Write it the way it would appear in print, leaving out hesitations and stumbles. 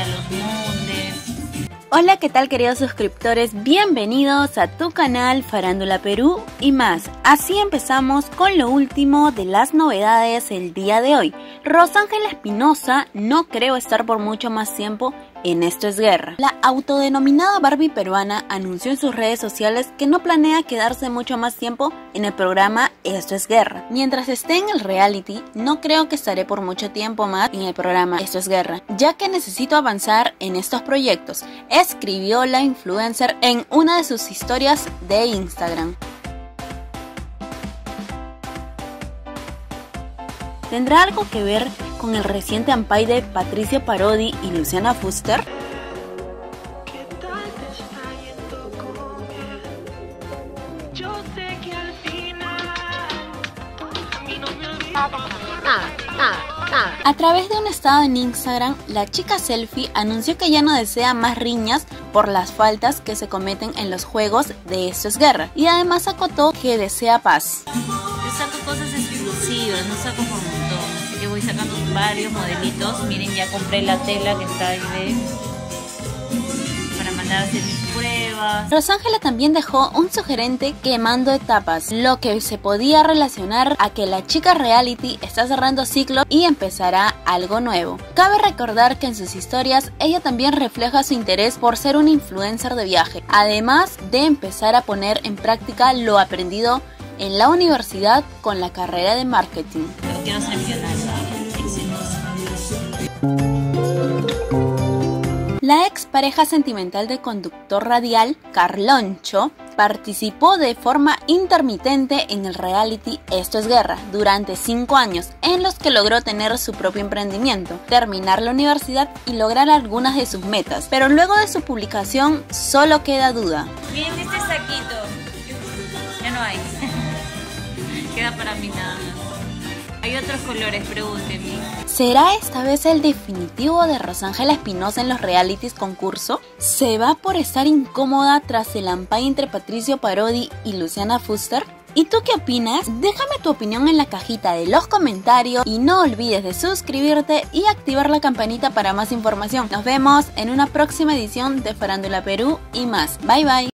a los montes. Hola, ¿qué tal, queridos suscriptores? Bienvenidos a tu canal Farándula Perú y más. Así empezamos con lo último de las novedades el día de hoy. Rosangela Espinoza no creo estar por mucho más tiempo en Esto es Guerra. La autodenominada Barbie peruana anunció en sus redes sociales que no planea quedarse mucho más tiempo en el programa Esto es Guerra. Mientras esté en el reality, no creo que estaré por mucho tiempo más en el programa Esto es Guerra, ya que necesito avanzar en estos proyectos, escribió la influencer en una de sus historias de Instagram. ¿Tendrá algo que ver con el reciente ampay de Patricio Parodi y Luciana Fuster? ¿Qué tal te está yendo con él? Yo sé que al final a mí no me olvidas. Nada. A través de un estado en Instagram, la chica selfie anunció que ya no desea más riñas por las faltas que se cometen en los juegos de Esto es Guerra, y además acotó que desea paz. Yo saco cosas exclusivas, no saco por montón, así que voy sacando varios modelitos. Miren, ya compré la tela que está ahí para mandar a hacer mis pruebas. Rosangela también dejó un sugerente quemando etapas, lo que se podía relacionar a que la chica reality está cerrando ciclo y empezará algo nuevo. Cabe recordar que en sus historias ella también refleja su interés por ser una influencer de viaje, además de empezar a poner en práctica lo aprendido en la universidad con la carrera de marketing. Quiero ser millonaria. La expareja sentimental del conductor radial Carloncho participó de forma intermitente en el reality Esto es Guerra durante 5 años, en los que logró tener su propio emprendimiento, terminar la universidad y lograr algunas de sus metas. Pero luego de su publicación solo queda duda. Miren este saquito, ya no hay. Queda para mí nada más. Hay otros colores, pregúntenme. ¿Será esta vez el definitivo de Rosangela Espinoza en los realities concurso? ¿Se va por estar incómoda tras el ampay entre Patricio Parodi y Luciana Fuster? ¿Y tú qué opinas? Déjame tu opinión en la cajita de los comentarios y no olvides de suscribirte y activar la campanita para más información. Nos vemos en una próxima edición de Farándula Perú y más. Bye bye.